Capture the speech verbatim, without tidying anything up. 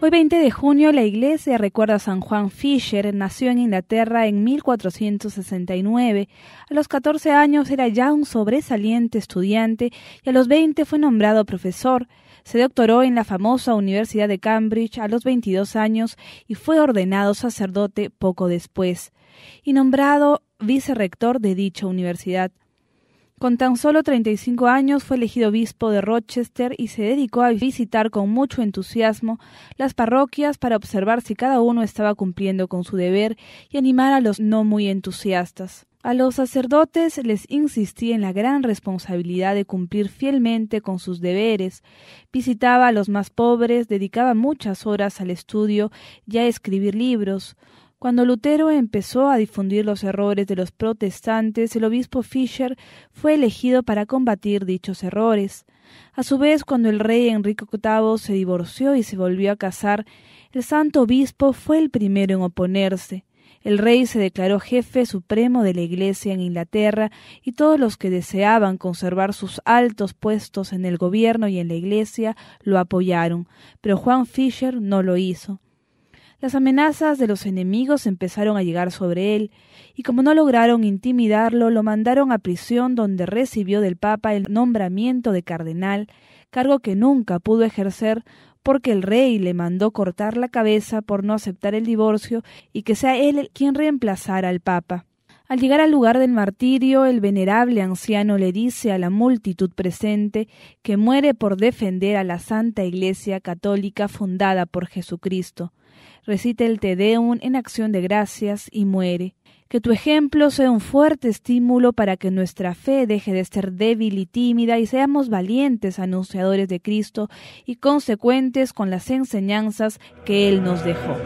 Hoy veinte de junio la iglesia recuerda a San Juan Fisher. Nació en Inglaterra en mil cuatrocientos sesenta y nueve. A los catorce años era ya un sobresaliente estudiante y a los veinte fue nombrado profesor. Se doctoró en la famosa Universidad de Cambridge a los veintidós años y fue ordenado sacerdote poco después y nombrado vicerrector de dicha universidad. Con tan solo treinta y cinco años fue elegido obispo de Rochester y se dedicó a visitar con mucho entusiasmo las parroquias para observar si cada uno estaba cumpliendo con su deber y animar a los no muy entusiastas. A los sacerdotes les insistía en la gran responsabilidad de cumplir fielmente con sus deberes. Visitaba a los más pobres, dedicaba muchas horas al estudio y a escribir libros. Cuando Lutero empezó a difundir los errores de los protestantes, el obispo Fisher fue elegido para combatir dichos errores. A su vez, cuando el rey Enrique octavo se divorció y se volvió a casar, el santo obispo fue el primero en oponerse. El rey se declaró jefe supremo de la Iglesia en Inglaterra y todos los que deseaban conservar sus altos puestos en el gobierno y en la Iglesia lo apoyaron, pero Juan Fisher no lo hizo. Las amenazas de los enemigos empezaron a llegar sobre él, y como no lograron intimidarlo, lo mandaron a prisión donde recibió del Papa el nombramiento de cardenal, cargo que nunca pudo ejercer porque el rey le mandó cortar la cabeza por no aceptar el divorcio y que sea él quien reemplazara al Papa. Al llegar al lugar del martirio, el venerable anciano le dice a la multitud presente que muere por defender a la Santa Iglesia Católica fundada por Jesucristo. Recita el Te Deum en acción de gracias y muere. Que tu ejemplo sea un fuerte estímulo para que nuestra fe deje de ser débil y tímida y seamos valientes anunciadores de Cristo y consecuentes con las enseñanzas que Él nos dejó.